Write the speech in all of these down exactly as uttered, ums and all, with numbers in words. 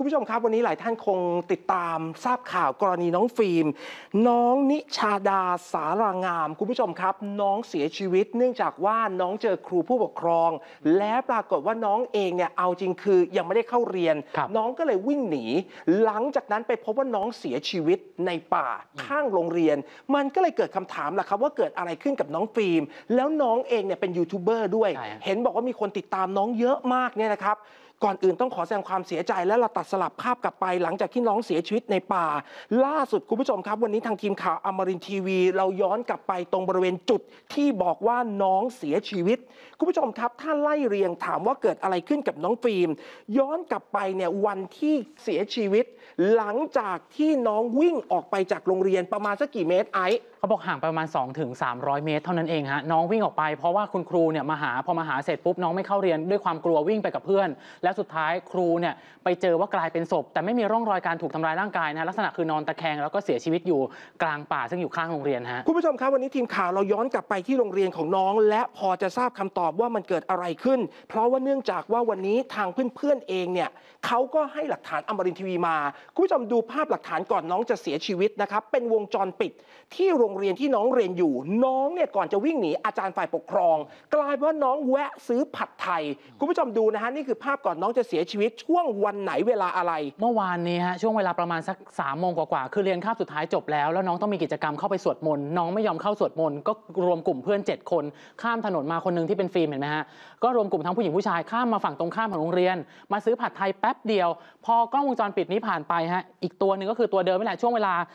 คุณผู้ชมครับวันนี้หลายท่านคงติดตามทราบข่าวกรณีน้องฟิล์มน้องนิชาดาสารางามคุณผู้ชมครับน้องเสียชีวิตเนื่องจากว่าน้องเจอครูผู้ปกครองและปรากฏว่าน้องเองเนี่ยเอาจริงคือยังไม่ได้เข้าเรียนน้องก็เลยวิ่งหนีหลังจากนั้นไปพบว่าน้องเสียชีวิตในป่าข้างโรงเรียนมันก็เลยเกิดคำถามล่ะครับว่าเกิดอะไรขึ้นกับน้องฟิล์มแล้วน้องเองเนี่ยเป็นยูทูบเบอร์ด้วยเห็นบอกว่ามีคนติดตามน้องเยอะมากเนี่ยนะครับก่อนอื่นต้องขอแสดงความเสียใจและเราตัดสลับภาพกลับไปหลังจากที่น้องเสียชีวิตในป่าล่าสุดคุณผู้ชมครับวันนี้ทางทีมข่าวอมรินทร์ทีวีเราย้อนกลับไปตรงบริเวณจุดที่บอกว่าน้องเสียชีวิตคุณผู้ชมครับถ้าไล่เรียงถามว่าเกิดอะไรขึ้นกับน้องฟิล์มย้อนกลับไปเนี่ยวันที่เสียชีวิตหลังจากที่น้องวิ่งออกไปจากโรงเรียนประมาณสักกี่เมตรไอเขาบอกห่างประมาณ สองถึงสามร้อย เมตรเท่านั้นเองฮะน้องวิ่งออกไปเพราะว่าคุณครูเนี่ยมาหาพอมาหาเสร็จปุ๊บน้องไม่เข้าเรียนด้วยความกลัววิ่งไปกับเพื่อนและสุดท้ายครูเนี่ยไปเจอว่ากลายเป็นศพแต่ไม่มีร่องรอยการถูกทำร้ายร่างกายนะลักษณะคือนอนตะแคงแล้วก็เสียชีวิตอยู่กลางป่าซึ่งอยู่ข้างโรงเรียนฮะคุณผู้ชมครับวันนี้ทีมข่าวเราย้อนกลับไปที่โรงเรียนของน้องและพอจะทราบคำตอบว่ามันเกิดอะไรขึ้นเพราะว่าเนื่องจากว่าวันนี้ทางเพื่อนๆเองเนี่ยเขาก็ให้หลักฐานอมรินทร์ทีวีมาคุณผู้ชมดูภาพหลักฐานก่อนน้องจะเสียชีวิตนะครับเป็นวงจรปิดที่โรงเรียนที่น้องเรียนอยู่น้องเนี่ยก่อนจะวิ่งหนีอาจารย์ฝ่ายปกครองกลายเป็นว่าน้องแวะซื้อผัดไทยคุณผู้ชมดูนะฮะนี่คือภาพก่อนน้องจะเสียชีวิตช่วงวันไหนเวลาอะไรเมื่อวานนี้ฮะช่วงเวลาประมาณสักสามโมงกว่าๆคือเรียนคาบสุดท้ายจบแล้วแล้วน้องต้องมีกิจกรรมเข้าไปสวดมนต์น้องไม่ยอมเข้าสวดมนต์ก็รวมกลุ่มเพื่อนเจ็ดคนข้ามถนนมาคนนึงที่เป็นฟิล์มเห็นไหมฮะก็รวมกลุ่มทั้งผู้หญิงผู้ชายข้ามมาฝั่งตรงข้ามของโรงเรียนมาซื้อผัดไทยแป๊บเดียวพอกล้องวงจรปิดนี้ผ่านไปฮะอีกตัวหนึ่งก็คือตัวเดิมนี่แหละช่วงเวลา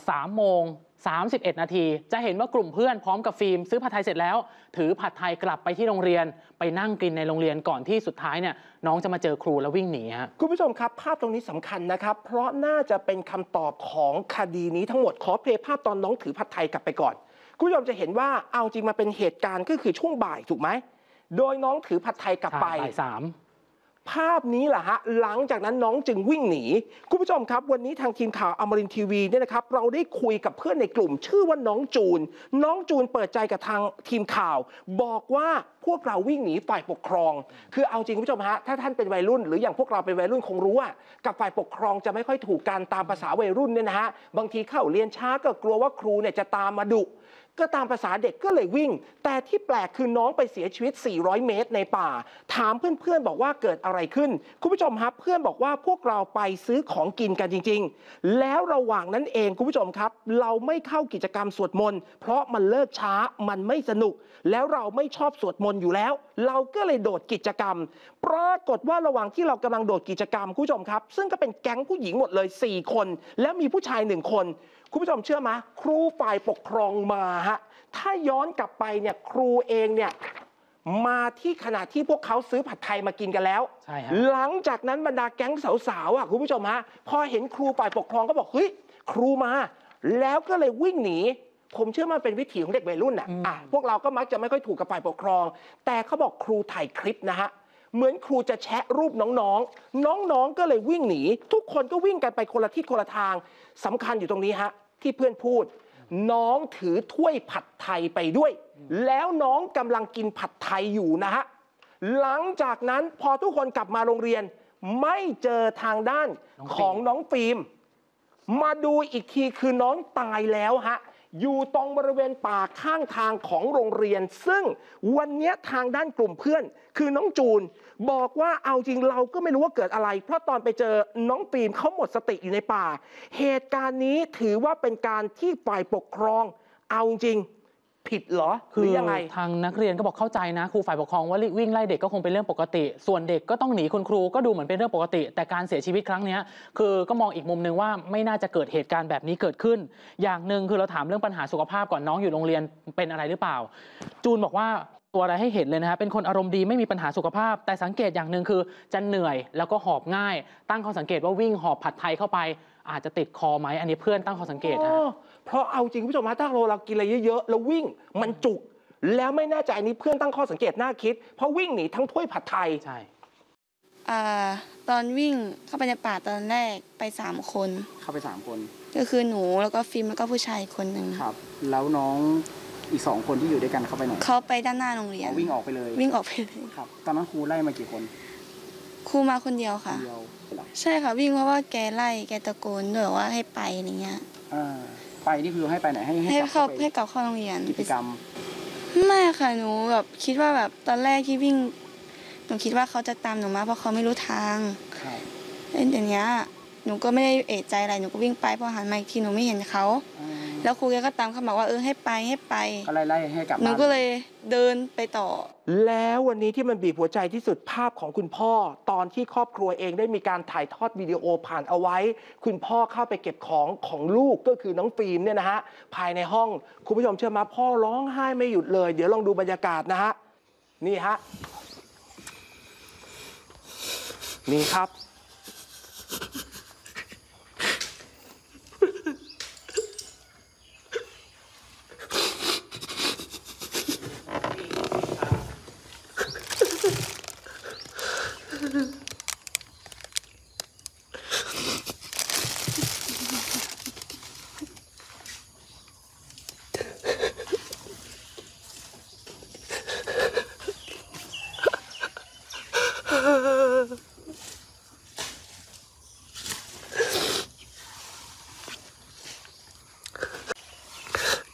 สามโมงสามสิบเอ็ด นาทีจะเห็นว่ากลุ่มเพื่อนพร้อมกับฟิล์มซื้อผัดไทยเสร็จแล้วถือผัดไทยกลับไปที่โรงเรียนไปนั่งกินในโรงเรียนก่อนที่สุดท้ายเนี่ยน้องจะมาเจอครูแล้ววิ่งหนีฮะคุณผู้ชมครับภาพตรงนี้สำคัญนะครับเพราะน่าจะเป็นคำตอบของคดีนี้ทั้งหมดขอเพลย์ภาพตอนน้องถือผัดไทยกลับไปก่อนคุณผู้ชมจะเห็นว่าเอาจริงมาเป็นเหตุการณ์ก็คือช่วงบ่ายถูกไหมโดยน้องถือผัดไทยกลับไปบ่ายสามภาพนี้แหละฮะหลังจากนั้นน้องจึงวิ่งหนีคุณผู้ชมครับวันนี้ทางทีมข่าวอมรินทร์ทีวีเนี่ยนะครับเราได้คุยกับเพื่อนในกลุ่มชื่อว่าน้องจูนน้องจูนเปิดใจกับทางทีมข่าวบอกว่าพวกเราวิ่งหนีฝ่ายปกครองคือเอาจริงคุณผู้ชมฮะถ้าท่านเป็นวัยรุ่นหรืออย่างพวกเราเป็นวัยรุ่นคงรู้ว่ากับฝ่ายปกครองจะไม่ค่อยถูกกันตามภาษาวัยรุ่นเนี่ยนะฮะบางทีเข้าเรียนช้าก็กลัวว่าครูเนี่ยจะตามมาดุก็ตามภาษาเด็กก็เลยวิ่งแต่ที่แปลกคือน้องไปเสียชีวิตสี่ร้อยเมตรในป่าถามเพื่อนๆบอกว่าเกิดอะไรขึ้นคุณผู้ชมครับเพื่อนบอกว่าพวกเราไปซื้อของกินกันจริงๆแล้วระหว่างนั้นเองคุณผู้ชมครับเราไม่เข้ากิจกรรมสวดมนต์เพราะมันเลิกช้ามันไม่สนุกแล้วเราไม่ชอบสวดมนต์อยู่แล้วเราก็เลยโดดกิจกรรมปรากฏว่าระหว่างที่เรากำลังโดดกิจกรรมคุณผู้ชมครับซึ่งก็เป็นแก๊งผู้หญิงหมดเลยสี่คนแล้วมีผู้ชายหนึ่งคนคุณผู้ชมเชื่อไหมครูฝ่ายปกครองมาฮะถ้าย้อนกลับไปเนี่ยครูเองเนี่ยมาที่ขณะที่พวกเขาซื้อผัดไทยมากินกันแล้วใช่ฮะหลังจากนั้นบรรดาแก๊งสาวๆอ่ะคุณผู้ชมฮะพอเห็นครูฝ่ายปกครองก็บอกเฮ้ยครูมาแล้วก็เลยวิ่งหนีผมเชื่อมันเป็นวิถีของเด็กวัยรุ่นอ่ะอ่ะพวกเราก็มักจะไม่ค่อยถูกกับฝ่ายปกครองแต่เขาบอกครูถ่ายคลิปนะฮะเหมือนครูจะแชะรูปน้องๆน้องๆก็เลยวิ่งหนีทุกคนก็วิ่งกันไปคนละทิศคนละทางสำคัญอยู่ตรงนี้ฮะที่เพื่อนพูดน้องถือถ้วยผัดไทยไปด้วยแล้วน้องกำลังกินผัดไทยอยู่นะฮะหลังจากนั้นพอทุกคนกลับมาโรงเรียนไม่เจอทางด้านของน้องฟิล์มมาดูอีกทีคือน้องตายแล้วฮะอยู่ตรงบริเวณป่าข้างทางของโรงเรียนซึ่งวันนี้ทางด้านกลุ่มเพื่อนคือน้องจูนบอกว่าเอาจริงเราก็ไม่รู้ว่าเกิดอะไรเพราะตอนไปเจอน้องปีมเขาหมดสติอยู่ในป่าเหตุการณ์นี้ถือว่าเป็นการที่ฝ่ายปกครองเอาจริงผิดเหรอคือยังไงทางนักเรียนก็บอกเข้าใจนะครูฝ่ายปกครองว่าวิ่งไล่เด็กก็คงเป็นเรื่องปกติส่วนเด็กก็ต้องหนีคุณครูก็ดูเหมือนเป็นเรื่องปกติแต่การเสียชีวิตครั้งนี้คือก็มองอีกมุมนึงว่าไม่น่าจะเกิดเหตุการณ์แบบนี้เกิดขึ้นอย่างหนึ่งคือเราถามเรื่องปัญหาสุขภาพก่อนน้องอยู่โรงเรียนเป็นอะไรหรือเปล่าจูนบอกว่าตัวอะไรให้เห็นเลยนะฮะเป็นคนอารมณ์ดีไม่มีปัญหาสุขภาพแต่สังเกตอย่างหนึ่งคือจะเหนื่อยแล้วก็หอบง่ายตั้งข้อสังเกตว่าวิ่งหอบผัดไทยเข้าไปอาจจะติดคอไหมอันนี้เพื่อนตั้งข้อสังเกตฮะเพราะเอาจริงผู้ชมฮะถ้าเรากินอะไรเยอะๆแล้ววิ่งมันจุกแล้วไม่แน่ใจอันนี้เพื่อนตั้งข้อสังเกตน่าคิดเพราะวิ่งหนีทั้งถ้วยผัดไทยใช่ตอนวิ่งเข้าไปในป่าตอนแรกไปสามคนเข้าไปสามคนก็คือหนูแล้วก็ฟิล์มแล้วก็ผู้ชายคนหนึ่งครับแล้วน้องอีกสองคนที่อยู่ด้วยกันเข้าไปไหนเขาไปด้านหน้าโรงเรียนวิ่งออกไปเลยวิ่งออกไปเลยครับตอนนั้นครูไล่มากี่คน ครูมาคนเดียวค่ะใช่ค่ะวิ่งเพราะว่าแกไล่แกตะโกนด้วยว่าให้ไปอะไรเงี้ยไปนี่คือให้ไปไหนให้ให้เข้าให้กลับเข้าโรงเรียนกิจกรรมไม่ค่ะหนูแบบคิดว่าแบบตอนแรกที่วิ่งหนูคิดว่าเขาจะตามหนูมาเพราะเขาไม่รู้ทางอย่างเงี้ยหนูก็ไม่ได้เอะใจอะไรหนูก็วิ่งไปพอหันมาอีกทีหนูไม่เห็นเขาแล้วครูแกก็ตามเขาบอกว่าเออให้ไปให้ไปก็ไล่ไล่ให้กลับหนูก็เลยเดินไปต่อแล้ววันนี้ที่มันบีบหัวใจที่สุดภาพของคุณพ่อตอนที่ครอบครัวเองได้มีการถ่ายทอดวิดีโอผ่านเอาไว้คุณพ่อเข้าไปเก็บของของลูกก็คือน้องฟิล์มเนี่ยนะฮะภายในห้องคุณผู้ชมเชื่อไหมพ่อร้องไห้ไม่หยุดเลยเดี๋ยวลองดูบรรยากาศนะฮะนี่ฮะนี่ครับ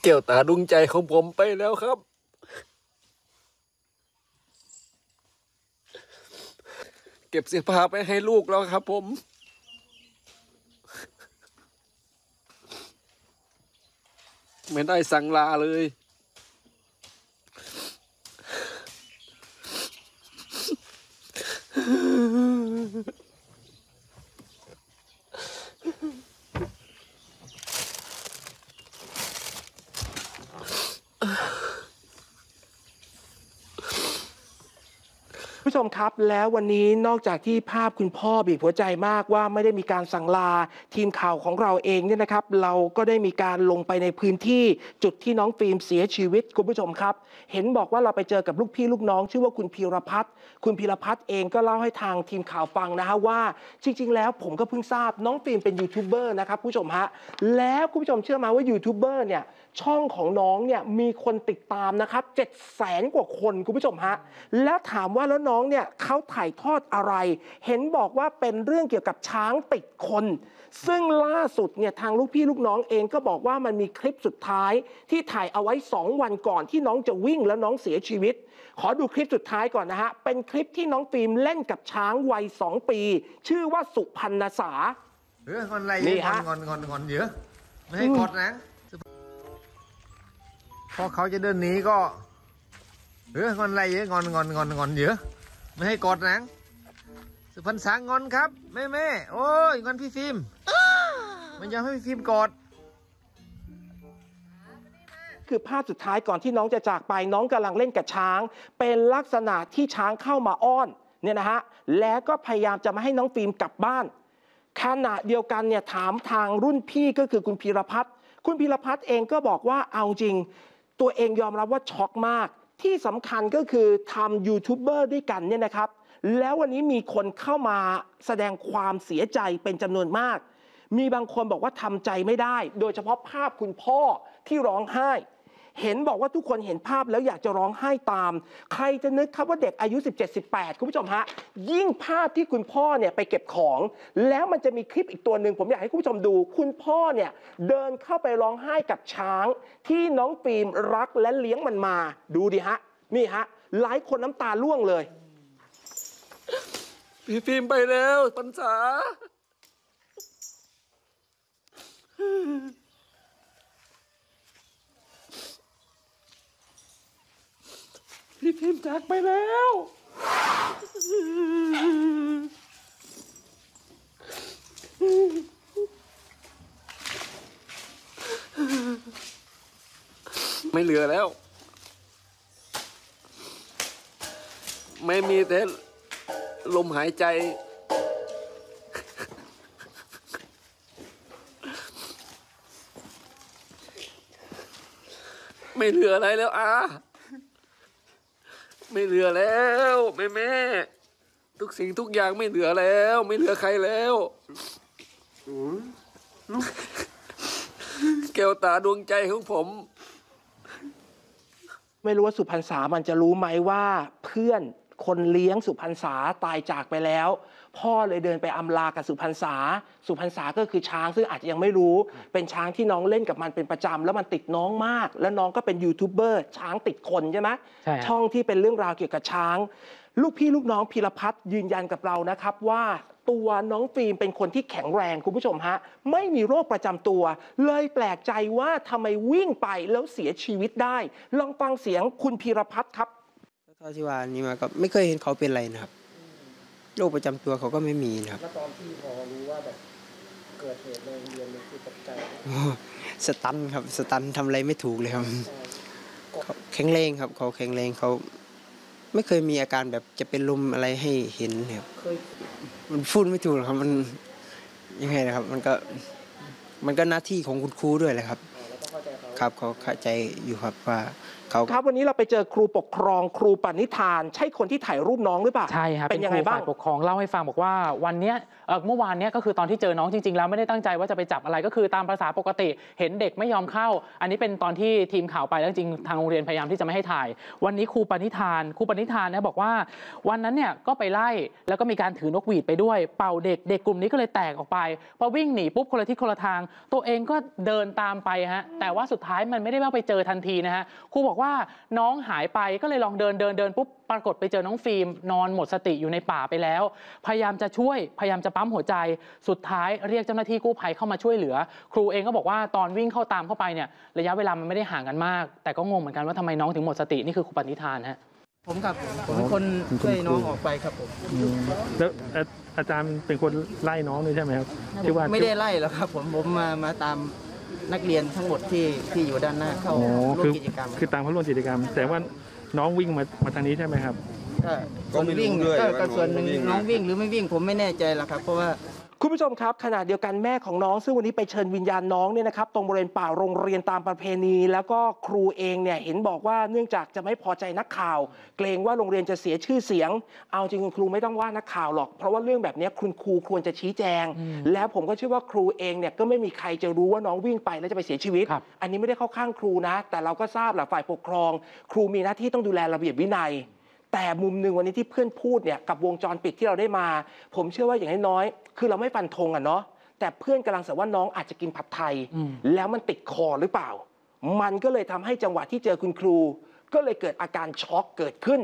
แก้วตาดวงใจของผมไปแล้วครับเก็บเสื้อผ้าไปให้ลูกแล้วครับผมไม่ได้สั่งลาเลยครับแล้ววันนี้นอกจากที่ภาพคุณพ่อบีบหัวใจมากว่าไม่ได้มีการสั่งลาทีมข่าวของเราเองเนี่ยนะครับเราก็ได้มีการลงไปในพื้นที่จุดที่น้องฟิล์มเสียชีวิตคุณผู้ชมครับเห็นบอกว่าเราไปเจอกับลูกพี่ลูกน้องชื่อว่าคุณพีรพัฒน์คุณพีรพัฒน์เองก็เล่าให้ทางทีมข่าวฟังนะฮะว่าจริงๆแล้วผมก็เพิ่งทราบน้องฟิล์มเป็นยูทูบเบอร์นะครับผู้ชมฮะแล้วคุณผู้ชมเชื่อไหมว่ายูทูบเบอร์เนี่ยช่องของน้องเนี่ยมีคนติดตามนะครับเจ็ดแสนกว่าคนคุณผู้ชมฮะแล้วถามว่าแล้วน้องเนี่ยเขาถ่ายทอดอะไรเห็นบอกว่าเป็นเรื่องเกี่ยวกับช้างติดคนซึ่งล่าสุดเนี่ยทางลูกพี่ลูกน้องเองก็บอกว่ามันมีคลิปสุดท้ายที่ถ่ายเอาไว้สองวันก่อนที่น้องจะวิ่งแล้วน้องเสียชีวิตขอดูคลิปสุดท้ายก่อนนะฮะเป็นคลิปที่น้องฟิล์มเล่นกับช้างวัยสองปีชื่อว่าสุพรรณสาเฮ้ยคนอะไรนี่ฮะงอนงอนงอนเยอะไม่ให้กดนะพอเขาจะเดินหนีก็เฮ้ยงอนอะไรเยอะงอนงอนงอนงอนเยอะไม่ให้กอดนังสุพรรณสางงอนครับแม่แม่โอ้ยงอนพี่ฟิล์มมันยังให้พี่ฟิล์มกอดคือภาพสุดท้ายก่อนที่น้องจะจากไปน้องกำลังเล่นกับช้างเป็นลักษณะที่ช้างเข้ามาอ้อนเนี่ยนะฮะแล้วก็พยายามจะมาให้น้องฟิล์มกลับบ้านขณะเดียวกันเนี่ยถามทางรุ่นพี่ก็คือคุณพีรพัฒน์คุณพีรพัฒน์เองก็บอกว่าเอาจริงตัวเองยอมรับว่าช็อกมากที่สำคัญก็คือทำยูทูบเบอร์ด้วยกันเนี่ยนะครับแล้ววันนี้มีคนเข้ามาแสดงความเสียใจเป็นจำนวนมากมีบางคนบอกว่าทำใจไม่ได้โดยเฉพาะภาพคุณพ่อที่ร้องไห้เห็นบอกว่าทุกคนเห็นภาพแล้วอยากจะร้องไห้ตามใครจะนึกครับว่าเด็กอายุ สิบเจ็ด สิบแปด คุณผู้ชมฮะยิ่งภาพที่คุณพ่อเนี่ยไปเก็บของแล้วมันจะมีคลิปอีกตัวหนึ่งผมอยากให้คุณผู้ชมดูคุณพ่อเนี่ยเดินเข้าไปร้องไห้กับช้างที่น้องฟิล์มรักและเลี้ยงมันมาดูดิฮะนี่ฮะหลายคนน้ำตาร่วงเลยพี่ฟิล์มไปแล้วปัญษาพี่พิมจากไปแล้วไม่เหลือแล้วไม่มีแต่ลมหายใจไม่เหลืออะไรแล้วอาไม่เหลือแล้วแม่แม่ทุกสิ่งทุกอย่างไม่เหลือแล้วไม่เหลือใครแล้วแก้วตาดวงใจของผมไม่รู้ว่าสุพรรณสามันจะรู้ไหมว่าเพื่อน คนเลี้ยงสุพรรษาตายจากไปแล้วพ่อเลยเดินไปอำลากับสุพรรษาสุพรรษาก็คือช้างซึ่งอาจจะยังไม่รู้เป็นช้างที่น้องเล่นกับมันเป็นประจำแล้วมันติดน้องมากแล้วน้องก็เป็นยูทูบเบอร์ช้างติดคนใช่ไหมช่องที่เป็นเรื่องราวเกี่ยวกับช้างลูกพี่ลูกน้องพีรพัฒน์ยืนยันกับเรานะครับว่าตัวน้องฟิล์มเป็นคนที่แข็งแรงคุณผู้ชมฮะไม่มีโรคประจำตัวเลยแปลกใจว่าทำไมวิ่งไปแล้วเสียชีวิตได้ลองฟังเสียงคุณพีรพัฒน์ครับเท่าที่ว่านี้มาก็ไม่เคยเห็นเขาเป็นอะไรนะครับโรคประจำตัวเขาก็ไม่มีนะครับแล้วตอนที่พอรู้ว่าแบบเกิดเหตุในโรงเรียนมันคือตกใจสตันครับสตันทำอะไรไม่ถูกเลยครับแข็งแรงครับเขาแข็งแรงเขาไม่เคยมีอาการแบบจะเป็นลมอะไรให้เห็นครับมันฟุ้นไม่ถูกครับมันยังไงนะครับมันก็มันก็หน้าที่ของคุณครูด้วยแหละครับครับเขาเข้าใจอยู่ครับว่าเขาครับวันนี้เราไปเจอครูปกครองครูปณิธานใช่คนที่ถ่ายรูปน้องหรือเปล่าใช่ครับเป็นยังไงบ้างปกครองเล่าให้ฟังบอกว่าวันเนี้ยเมื่อวานเนี้ยก็คือตอนที่เจอน้องจริงๆแล้วไม่ได้ตั้งใจว่าจะไปจับอะไรก็คือตามภาษาปกติเห็นเด็กไม่ยอมเข้าอันนี้เป็นตอนที่ทีมข่าวไปแล้วจริงทางโรงเรียนพยายามที่จะไม่ให้ถ่ายวันนี้ครูปณิธานครูปณิธานเนี่ยบอกว่าวันนั้นเนี่ยก็ไปไล่แล้วก็มีการถือนกหวีดไปด้วยเป่าเด็กเด็กกลุ่มนี้ก็เลยแตกออกไปพอวิ่งหนีปุ๊บคนละทิศคนละทางตัวเองก็เดินตามไปฮะแต่ว่าสุดท้ายมันไม่ได้ว่าไปเจอทันทีนะฮะครูบอกว่าน้องหายไปก็เลยลองเดินเดินเดินปุ๊บปรากฏไปเจอน้องฟิล์มนอนหมดสติอยู่ในป่าไปแล้วพยายามจะช่วยพยายามจะปั๊มหัวใจสุดท้ายเรียกเจ้าหน้าที่กู้ภัยเข้ามาช่วยเหลือครูเองก็บอกว่าตอนวิ่งเข้าตามเข้าไปเนี่ยระยะเวลามันไม่ได้ห่างกันมากแต่ก็งงเหมือนกันว่าทำไมน้องถึงหมดสตินี่คือครูปณิธานฮะผมกับผมเป็นคนช่วยน้องออกไปครับผมแล้วอาจารย์เป็นคนไล่น้องเลยใช่ไหมครับไม่ได้ไล่หรอกครับผมผมมามาตามนักเรียนทั้งหมดที่ที่อยู่ด้านหน้าเข้าร่วมกิจกรรมคือตามเขาร่วมกิจกรรมแต่ว่าน้องวิ่งมามาทางนี้ใช่ไหมครับก็วิ่งด้วยก็ส่วนหนึ่งน้องวิ่งหรือไม่วิ่งผมไม่แน่ใจหรอกครับเพราะว่าคุณผู้ชมครับขณะเดียวกันแม่ของน้องซึ่งวันนี้ไปเชิญวิญญาณน้องเนี่ยนะครับตรงบริเวณป่าโรงเรียนตามประเพณีแล้วก็ครูเองเนี่ยเห็นบอกว่าเนื่องจากจะไม่พอใจนักข่าวเกรงว่าโรงเรียนจะเสียชื่อเสียงเอาจริงคุณครูไม่ต้องว่านักข่าวหรอกเพราะว่าเรื่องแบบนี้คุณครูควรจะชี้แจงแล้วผมก็เชื่อว่าครูเองเนี่ยก็ไม่มีใครจะรู้ว่าน้องวิ่งไปแล้วจะไปเสียชีวิตอันนี้ไม่ได้เข้าข้างครูนะแต่เราก็ทราบแหละฝ่ายปกครองครูมีหน้าที่ต้องดูแลระเบียบวินัยแต่มุมหนึ่งวันนี้ที่เพื่อนพูดเนี่ยกับวงจรปิดที่เราได้มาผมเชื่อว่าอย่างน้อยๆคือเราไม่ฟันธงอ่ะเนาะแต่เพื่อนกำลังสงสัยว่าน้องอาจจะกินผัดไทยแล้วมันติดคอหรือเปล่ามันก็เลยทำให้จังหวะที่เจอคุณครูก็เลยเกิดอาการช็อกเกิดขึ้น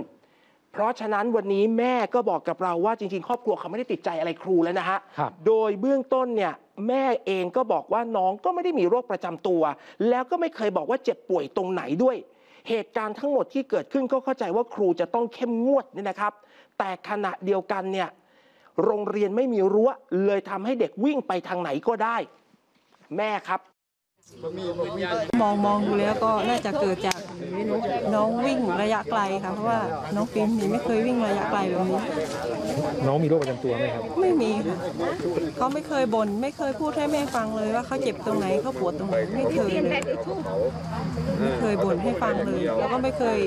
เพราะฉะนั้นวันนี้แม่ก็บอกกับเราว่าจริงๆครอบครัวเขาไม่ได้ติดใจอะไรครูแล้วนะฮะโดยเบื้องต้นเนี่ยแม่เองก็บอกว่าน้องก็ไม่ได้มีโรคประจำตัวแล้วก็ไม่เคยบอกว่าเจ็บป่วยตรงไหนด้วยเหตุการณ์ทั้งหมดที่เกิดขึ้นก็เข้าใจว่าครูจะต้องเข้มงวดนี่นะครับแต่ขณะเดียวกันเนี่ยโรงเรียนไม่มีรั้วเลยทำให้เด็กวิ่งไปทางไหนก็ได้แม่ครับมองมองดูแล้วก็น่าจะเกิดจากน้องวิ่งระยะไกลค่ะเพราะว่าน้องฟิล์มนี่ไม่เคยวิ่งระยะไกลแบบนี้น้องมีโรคประจำตัวไหมครับไม่มีเขาไม่เคยบ่นไม่เคยพูดให้แม่ฟังเลยว่าเขาเจ็บตรงไหนเขาปวดตรงไหนไม่เคยเลยไม่เคยบ่นให้ฟังเลยแล้วก็ไม่เคย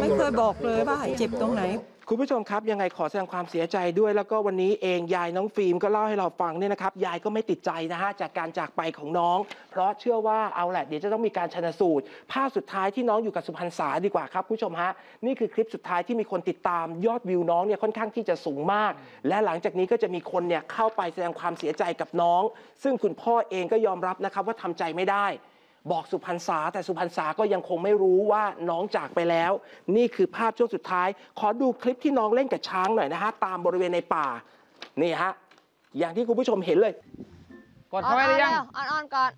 ไม่เคยบอกเลยว่าเจ็บตรงไหนคุณผู้ชมครับยังไงขอแสดงความเสียใจด้วยแล้วก็วันนี้เองยายน้องฟิล์มก็เล่าให้เราฟังเนี่ยนะครับยายก็ไม่ติดใจนะฮะจากการจากไปของน้องเพราะเชื่อว่าเอาแหละเดี๋ยวจะต้องมีการชันสูตรภาพสุดท้ายที่น้องอยู่กับสุพรรษาดีกว่าครับผู้ชมฮะนี่คือคลิปสุดท้ายที่มีคนติดตามยอดวิวน้องเนี่ยค่อนข้างที่จะสูงมากและหลังจากนี้ก็จะมีคนเนี่ยเข้าไปแสดงความเสียใจกับน้องซึ่งคุณพ่อเองก็ยอมรับนะครับว่าทำใจไม่ได้บอกสุพรรษาแต่สุพรรษาก็ยังคงไม่รู้ว่าน้องจากไปแล้วนี่คือภาพช่วงสุดท้ายขอดูคลิปที่น้องเล่นกับช้างหน่อยนะฮะตามบริเวณในป่านี่ฮะอย่างที่คุณผู้ชมเห็นเลยกดเข้าไปหรือยังอ่อนอ่อนก่อน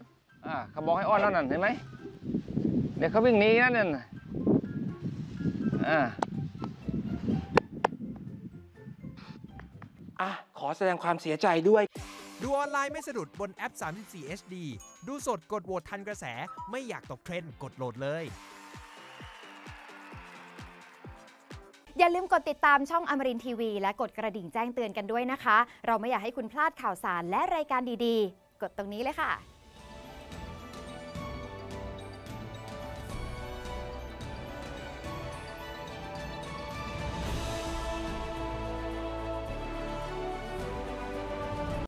อ่าเขาบอกให้อ่อนแล้วนั่นเห็นไหมเดี๋ยวเขาวิ่งหนีนั่นน่ะอ่าอ่ะขอแสดงความเสียใจด้วยดูออนไลน์ไม่สะดุดบนแอปสามสิบสี่ เอช ดี ดูสดกดโหวตทันกระแสไม่อยากตกเทรนด์กดโหลดเลยอย่าลืมกดติดตามช่องอมรินทร์ทีวีและกดกระดิ่งแจ้งเตือนกันด้วยนะคะเราไม่อยากให้คุณพลาดข่าวสารและรายการดีๆกดตรงนี้เลยค่ะ